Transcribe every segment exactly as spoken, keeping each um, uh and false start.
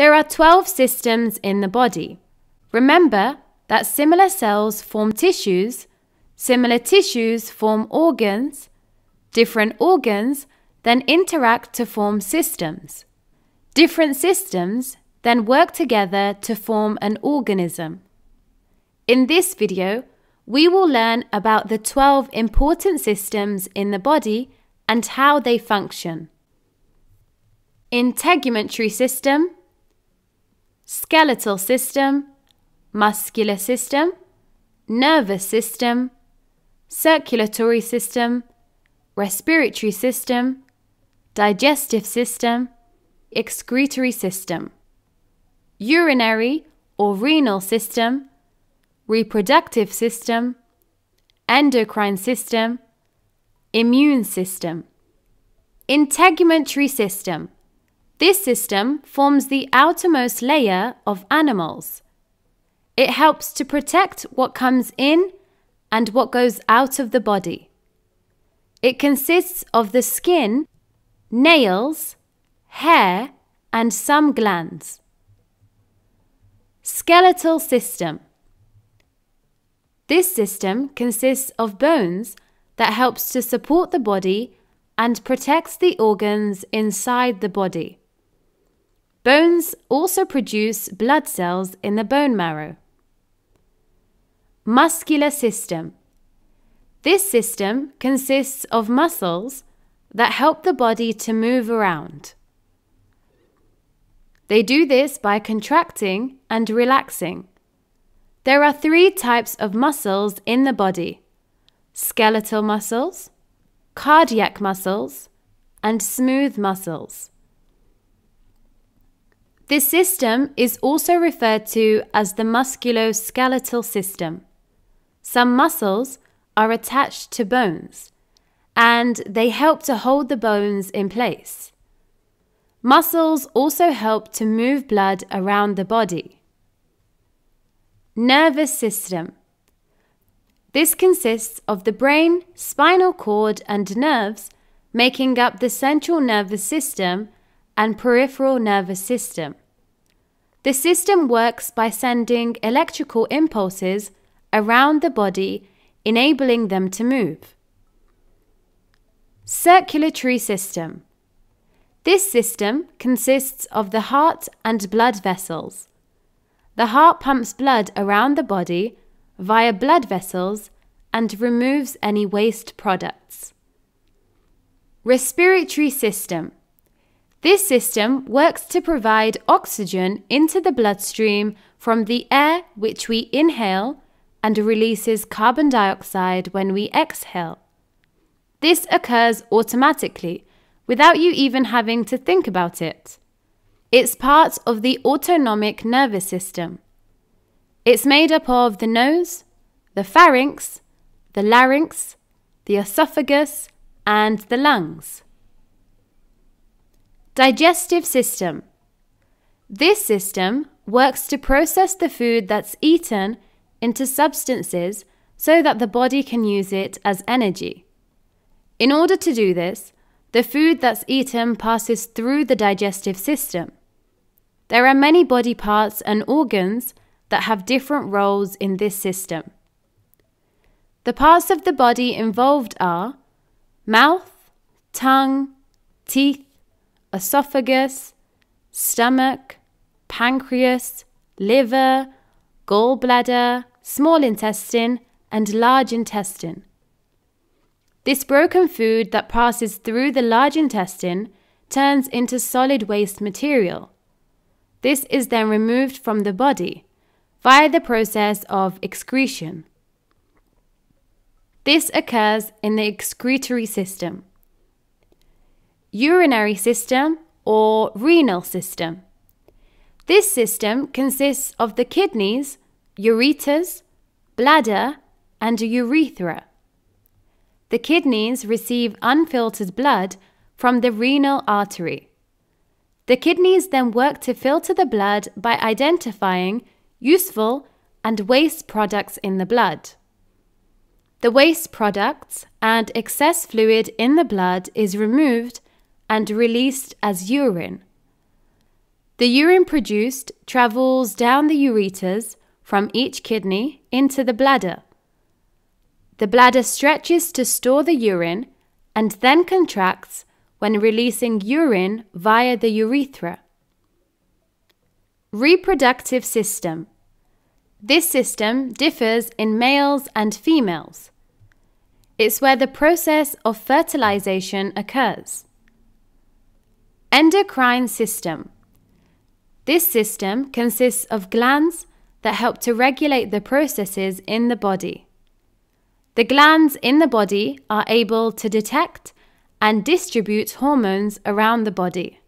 There are twelve systems in the body. Remember that similar cells form tissues, similar tissues form organs, different organs then interact to form systems. Different systems then work together to form an organism. In this video, we will learn about the twelve important systems in the body and how they function. Integumentary system, skeletal system, muscular system, nervous system, circulatory system, respiratory system, digestive system, excretory system, urinary or renal system, reproductive system, endocrine system, immune system. Integumentary system. This system forms the outermost layer of animals. It helps to protect what comes in and what goes out of the body. It consists of the skin, nails, hair, and some glands. Skeletal system. This system consists of bones that helps to support the body and protects the organs inside the body. Bones also produce blood cells in the bone marrow. Muscular system. This system consists of muscles that help the body to move around. They do this by contracting and relaxing. There are three types of muscles in the body: skeletal muscles, cardiac muscles, and smooth muscles. This system is also referred to as the musculoskeletal system. Some muscles are attached to bones, and they help to hold the bones in place. Muscles also help to move blood around the body. Nervous system. This consists of the brain, spinal cord, and nerves making up the central nervous system and peripheral nervous system. The system works by sending electrical impulses around the body, enabling them to move. Circulatory system. This system consists of the heart and blood vessels. The heart pumps blood around the body via blood vessels and removes any waste products. Respiratory system. This system works to provide oxygen into the bloodstream from the air which we inhale and releases carbon dioxide when we exhale. This occurs automatically without you even having to think about it. It's part of the autonomic nervous system. It's made up of the nose, the pharynx, the larynx, the esophagus, and the lungs. Digestive system. This system works to process the food that's eaten into substances so that the body can use it as energy. In order to do this, the food that's eaten passes through the digestive system. There are many body parts and organs that have different roles in this system. The parts of the body involved are mouth, tongue, teeth, esophagus, stomach, pancreas, liver, gallbladder, small intestine, and large intestine. This broken food that passes through the large intestine turns into solid waste material. This is then removed from the body via the process of excretion. This occurs in the excretory system, urinary system, or renal system. This system consists of the kidneys, ureters, bladder, and urethra. The kidneys receive unfiltered blood from the renal artery. The kidneys then work to filter the blood by identifying useful and waste products in the blood. The waste products and excess fluid in the blood is removed and released as urine. The urine produced travels down the ureters from each kidney into the bladder. The bladder stretches to store the urine and then contracts when releasing urine via the urethra. Reproductive system. This system differs in males and females. It's where the process of fertilization occurs. Endocrine system. This system consists of glands that help to regulate the processes in the body. The glands in the body are able to detect and distribute hormones around the body.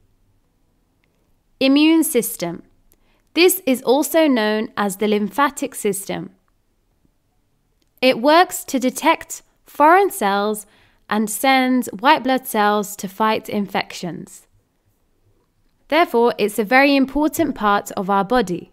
Immune system. This is also known as the lymphatic system. It works to detect foreign cells and sends white blood cells to fight infections. Therefore, it's a very important part of our body.